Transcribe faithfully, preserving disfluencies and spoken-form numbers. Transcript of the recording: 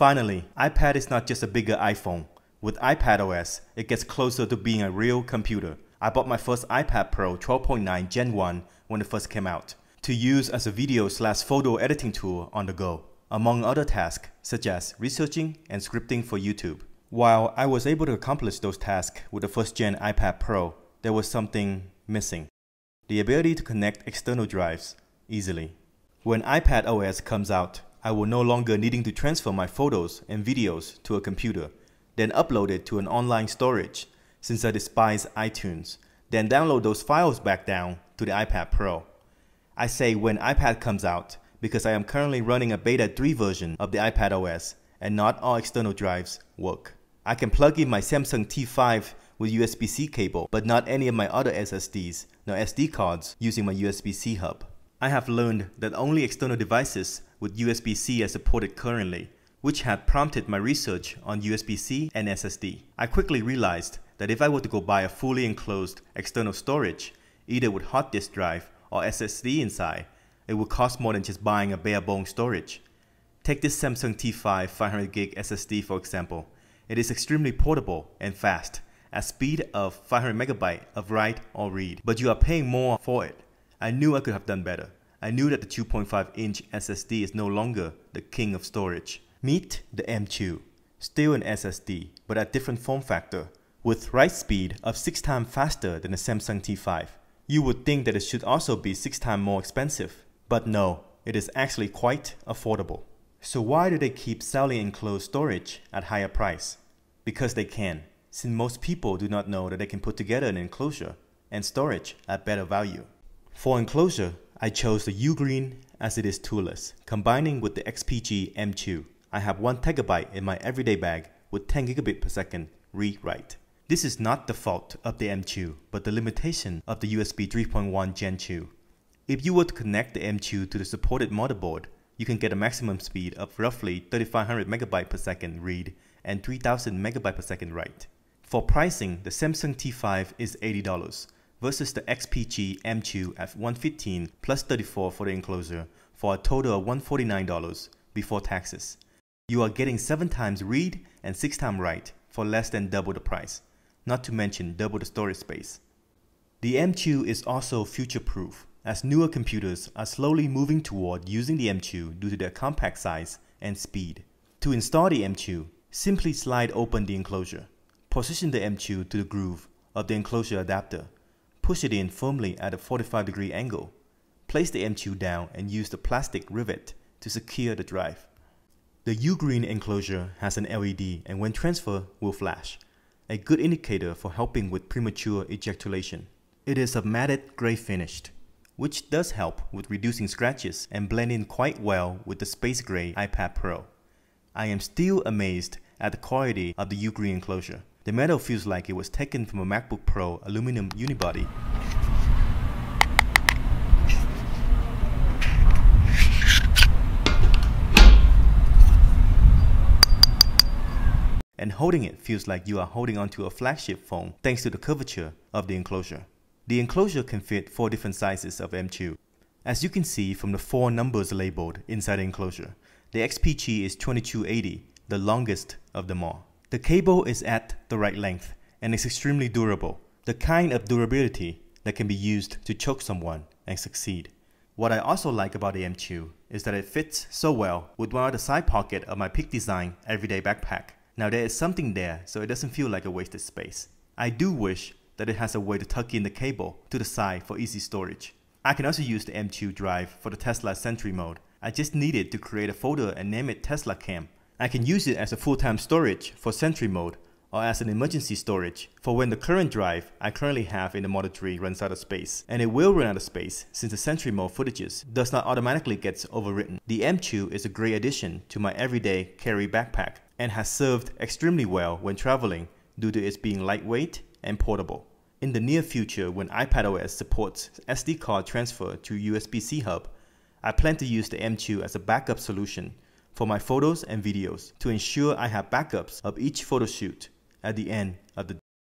Finally, iPad is not just a bigger iPhone. With iPadOS, it gets closer to being a real computer. I bought my first iPad Pro twelve point nine Gen one when it first came out, to use as a video slash photo editing tool on the go, among other tasks such as researching and scripting for YouTube. While I was able to accomplish those tasks with the first gen iPad Pro, there was something missing: the ability to connect external drives easily. When iPadOS comes out, I will no longer needing to transfer my photos and videos to a computer, then upload it to an online storage, since I despise iTunes, then download those files back down to the iPad Pro. I say when iPad comes out because I am currently running a beta three version of the iPadOS and not all external drives work. I can plug in my Samsung T five with U S B C cable, but not any of my other S S Ds nor S D cards using my U S B C hub. I have learned that only external devices with U S B C are supported currently, which had prompted my research on U S B C and S S D. I quickly realized that if I were to go buy a fully enclosed external storage, either with hard disk drive or S S D inside, it would cost more than just buying a bare-bone storage. Take this Samsung T five five hundred gig S S D for example. It is extremely portable and fast, at speed of five hundred megabytes of write or read, but you are paying more for it. I knew I could have done better. I knew that the two point five inch S S D is no longer the king of storage. Meet the M two, still an S S D, but at different form factor, with write speed of six times faster than the Samsung T five. You would think that it should also be six times more expensive, but no, it is actually quite affordable. So why do they keep selling enclosed storage at higher price? Because they can, since most people do not know that they can put together an enclosure and storage at better value. For enclosure, I chose the UGreen as it is toolless, combining with the X P G M two. I have one terabyte in my everyday bag with ten gigabit per second read-write. This is not the fault of the M two, but the limitation of the U S B three point one Gen two. If you were to connect the M two to the supported motherboard, you can get a maximum speed of roughly thirty-five hundred megabytes per second read and three thousand megabytes per second write. For pricing, the Samsung T five is eighty dollars versus the X P G M two at one hundred fifteen dollars plus thirty-four dollars for the enclosure, for a total of one hundred forty-nine dollars before taxes. You are getting seven times read and six times write for less than double the price, not to mention double the storage space. The M two is also future-proof, as newer computers are slowly moving toward using the M two due to their compact size and speed. To install the M two, simply slide open the enclosure, position the M two to the groove of the enclosure adapter, push it in firmly at a forty-five degree angle, place the M two down and use the plastic rivet to secure the drive. The UGreen enclosure has an L E D and when transferred will flash, a good indicator for helping with premature ejaculation. It is a matted gray finish, which does help with reducing scratches and blend in quite well with the space gray iPad Pro. I am still amazed at the quality of the UGreen enclosure. The metal feels like it was taken from a MacBook Pro aluminum unibody. And holding it feels like you are holding onto a flagship phone thanks to the curvature of the enclosure. The enclosure can fit four different sizes of M two. As you can see from the four numbers labeled inside the enclosure, the X P G is twenty-two eighty, the longest of them all. The cable is at the right length and is extremely durable, the kind of durability that can be used to choke someone and succeed. What I also like about the M two is that it fits so well with one of the side pockets of my Peak Design everyday backpack. Now there is something there, so it doesn't feel like a wasted space. I do wish that it has a way to tuck in the cable to the side for easy storage. I can also use the M two drive for the Tesla Sentry Mode. I just need it to create a folder and name it Tesla Cam. I can use it as a full-time storage for Sentry Mode or as an emergency storage for when the current drive I currently have in the Model three runs out of space. And it will run out of space since the Sentry Mode footages does not automatically get overwritten. The M two is a great addition to my everyday carry backpack, and has served extremely well when traveling due to its being lightweight and portable. In the near future, when iPadOS supports S D card transfer to U S B C hub, I plan to use the M two as a backup solution for my photos and videos to ensure I have backups of each photo shoot at the end of the